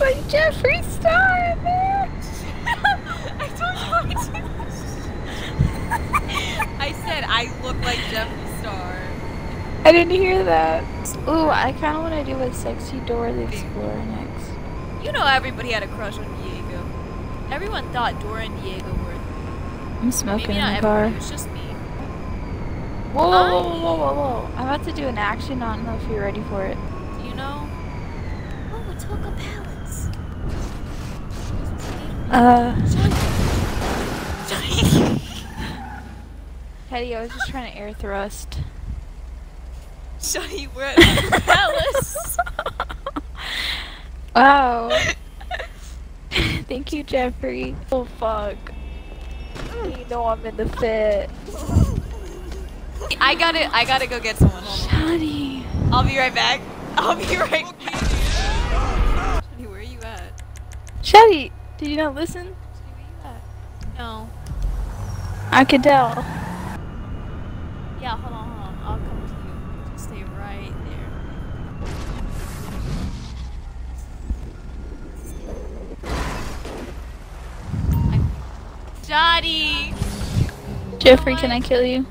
looks like Jeffree Star in there. I told you I said I look like Jeffree Star. I didn't hear that. Ooh, I kind of want to do a sexy Dora the Explorer next. You know everybody had a crush on Diego. Everyone thought Dora and Diego were. I'm smoking in the car. It was just me. Whoa, whoa, whoa, whoa, whoa, whoa. I'm about to do an action. I don't know if you're ready for it. Do you know? Oh, it's Hookah Pallets. Teddy, I was just trying to air thrust. Shawty, we're at Hookah Palace. Wow. Thank you, Jeffree. Oh, fuck. You know I'm in the fit. I gotta go get someone. Shawty. I'll be right back. Shawty, where are you at? Shawty, did you not listen? Shawty, where are you at? No. I could tell. Yeah, hold on. I'll come with you. Just stay right there. Shawty! Jeffree, can I kill you?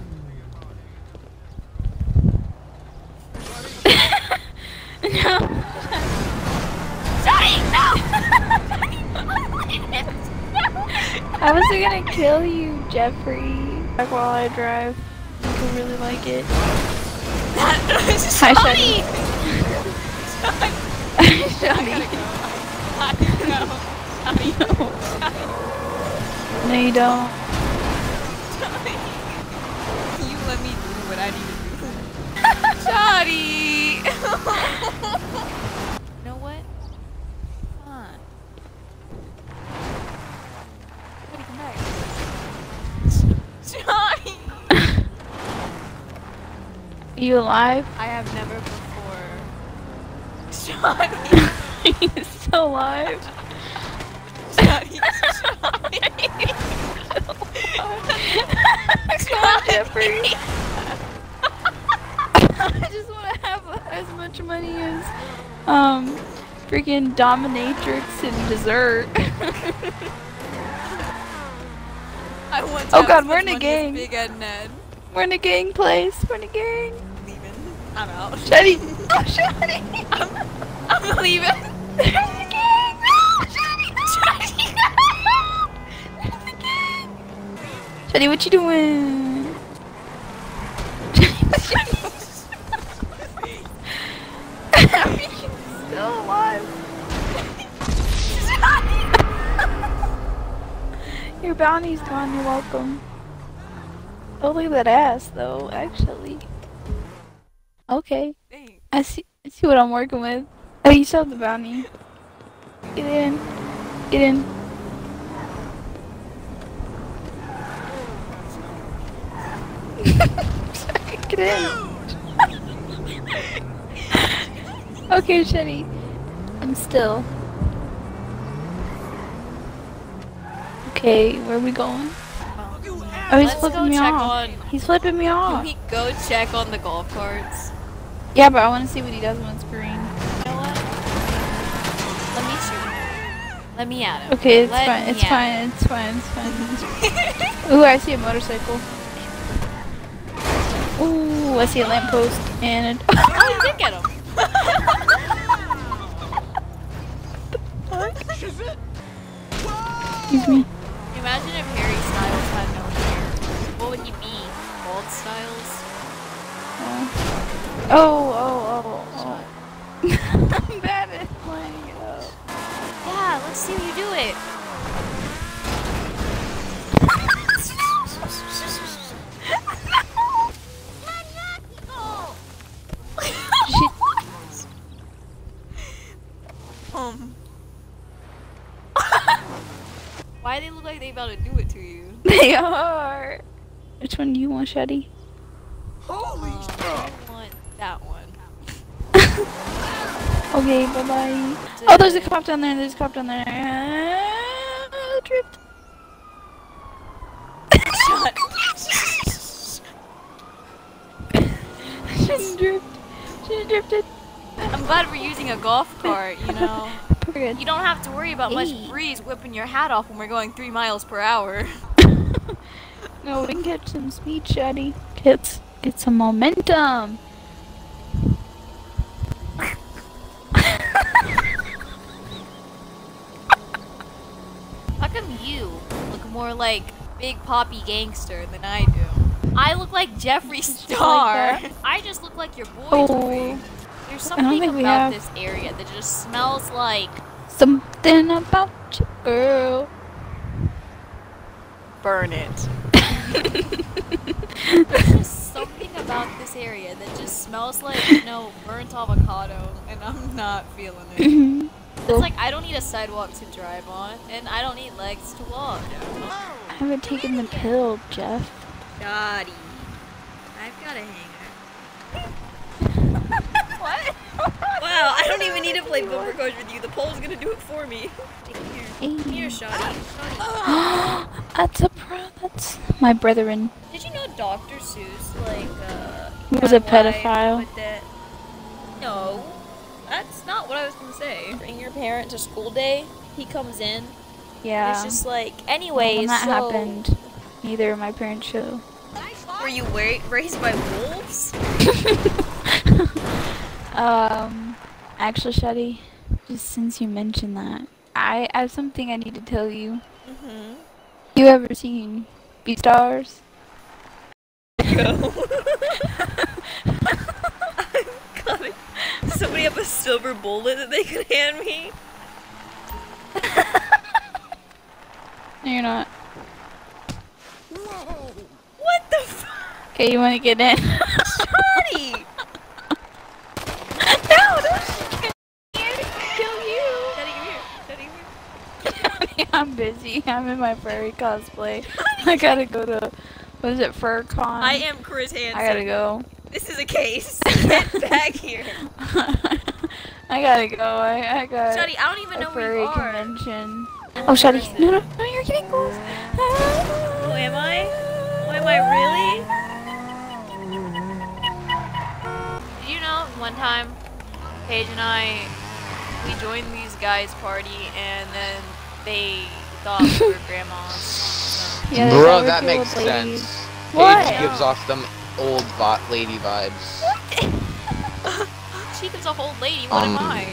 I wasn't gonna kill you, Jeffree. Like while I drive, you can really like it. Hi, Shawty. Shawty. No, you don't. Can you let me do what I need to do? Shawty. You know what? You alive? I have never before. Shawty! He's still alive? Come on, Jeffree. I just want to have as much money as freaking dominatrix and dessert. I want to oh god, we're in a gang. Big Ed and Ed. We're in a gang place. We're in a gang. I'm leaving. I'm out. Shawty. Oh, Shawty. I'm leaving. There's a gang. No, Shawty. Shawty, no. There's a gang. Shawty, what you doing? Shawty, I mean, she's still alive. Shawty. Your bounty's gone. You're welcome. Oh, look at that ass, though, actually. Okay. Thanks. I see what I'm working with. Oh, you saw the bounty. Get in. Get in. Sorry, get in. Okay, Shawty. I'm still. Okay, where are we going? Oh, he's flipping me off. He's flipping me off. Can we go check on the golf carts? Yeah, but I want to see what he does when it's green. You know what? Let me shoot him. Let me at him. Okay, it's fine. It's fine. It's fine. It's fine. It's fine. Ooh, I see a motorcycle. Ooh, I see a lamppost and a. Oh, I did get him. What the fuck? Excuse me. Imagine if Harry Styles had no hair. What would he be? Bald Styles? Oh. I'm bad at playing it up. Yeah, let's see you do it. Why they look like they about to do it to you? They are. Which one do you want, Shawty? Holy shit! I want that one. Okay, bye bye. Oh, there's a cop down there. There's a cop down there. Tripped. Shouldn't drift. Shouldn't drifted. I'm glad we're using a golf cart, you know. You don't have to worry about much breeze whipping your hat off when we're going 3 miles per hour. No, we can get some speed, Shadi. Get some momentum. How come you look more like Big Poppy Gangster than I do? I look like Jeffree Star. Like I just look like your boy. Oh. There's something about this area that just smells like... Something about you, girl. Burn it. There's just something about this area that just smells like, you know, burnt avocado, and I'm not feeling it. Mm-hmm. It's like I don't need a sidewalk to drive on, and I don't need legs to walk. I haven't taken the pill, Jeff. Daddy, I've got a hanger. What? Wow, I don't even need to play bumper cars with you. The pole's gonna do it for me. Here, Shoddy. That's a pro. That's my brethren. Did you know Dr. Seuss, like, was a pedophile? No, that's not what I was gonna say. Bring your parent to school day. He comes in. Yeah. It's just like, anyways. When that happened, neither of my parents show. Were you raised by wolves? Actually, Shadi, just since you mentioned that, I have something I need to tell you. Mm-hmm. You ever seen Beastars? No. I'm coming. Somebody have a silver bullet that they could hand me? No, you're not. Whoa. What the fuck? Okay, you wanna get in? Shawty! I'm busy. I'm in my furry cosplay. I gotta go to, what is it, FurCon? I am Chris Hansen. I gotta go. This is a case. Get back here. I gotta go. I got Shadi, I don't even know where you are. Convention. Oh, Shadi. No, no, no, you're getting close. Oh, am I? Oh, am I really? Did you know one time, Paige and I, we joined these guys' party and then they thought we were grandmas. So. Yeah, bro, that makes sense. What? Paige gives off them old lady vibes. What? She gives off old lady? What am I?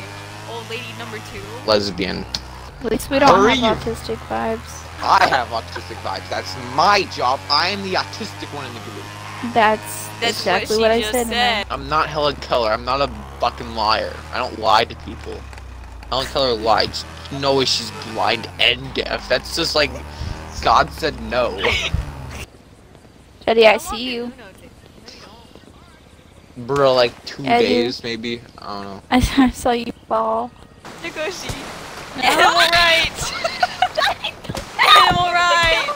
Old lady #2? Lesbian. At least we don't have autistic vibes. I have autistic vibes. That's my job. I am the autistic one in the group. That's exactly what I said. I'm not Helen Keller. I'm not a fucking liar. I don't lie to people. Helen Keller lied. No way she's blind and deaf. That's just like God said no. Shadi, I see you. Bro, like 2 days maybe. I don't know. I saw you fall. Negoshi. No. Animal rights. Animal rights.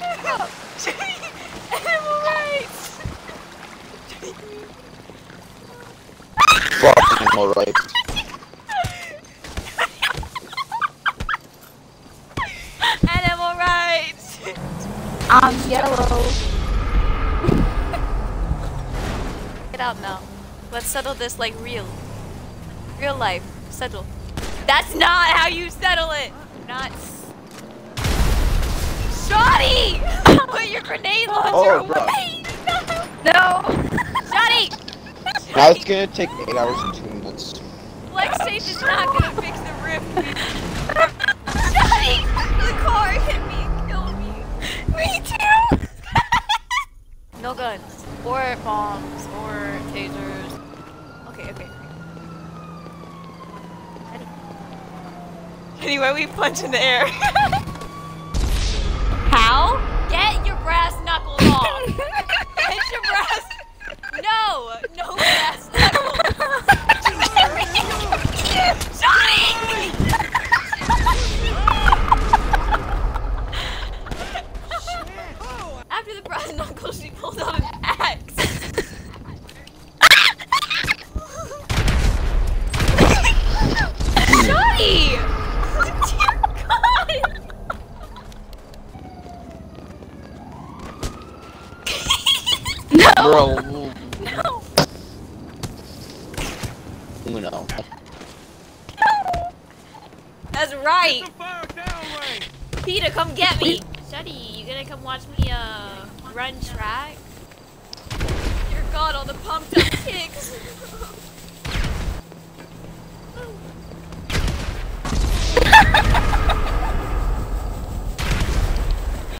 Animal rights. All right. Animal rights. I'm yellow. Get out now. Let's settle this like real life. Settle. That's not how you settle it. Not. Shoddy! Put your grenade launcher away. No. Shoddy. Now it's gonna take 8 hours and 2 minutes. Flex Tape is not gonna fix the rift. Shawty! The car hit me and killed me. Me too! No guns. Or bombs. Or tasers. Okay. Anyway, we punch in the air. How? Get your brass knuckles off! Get your brass... No! No brass knuckles! Shawty! After the brass knuckles, she pulled out an axe. Shawty! Dear God! No! Bro, Uno. That's right. Peter, come get me. Shuddy, you gonna come watch me run track? Dear God, all the pumped up kicks.